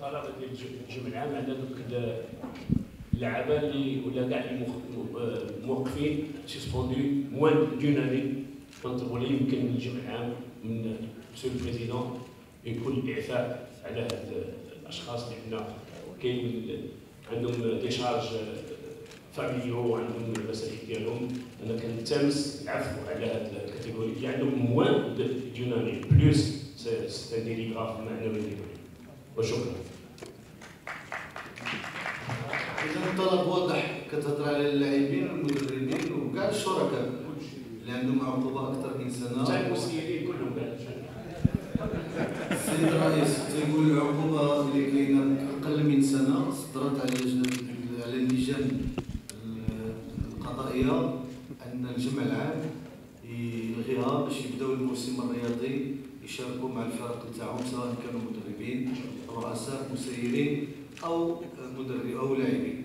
طلبة الجمعية العامة عندنا دوك اللعابة اللي ولا كاع الموقفين سيسبوندي موان دون اني كنطلبوا لي يمكن الجمعية العامة من مسيو البريزيدون يكون الاعفاء على هاد الاشخاص اللي حنا كاين عندهم ديشارج فاميليو وعندهم المسائل ديالهم. انا كنتمس العفو على هاد الكاتيجوري اللي عندهم موان دون اني بلوس سي ديليغراف معنوي ديالهم. وشكرا. إذا الطلب واضح كتهضر على اللاعبين والمدربين وكاع الشركاء اللي عندهم عقوبة أكثر من سنة. حتى المسيرين كلهم كاع. السيد الرئيس تيقول العقوبة اللي كاينة أقل من سنة صدرت على اللجان القضائية أن الجمع العام يلغيها باش يبداو الموسم الرياضي يشاركوا مع الفرق تاعهم سواء كانوا مدربين رؤساء مسيرين او لاعبين.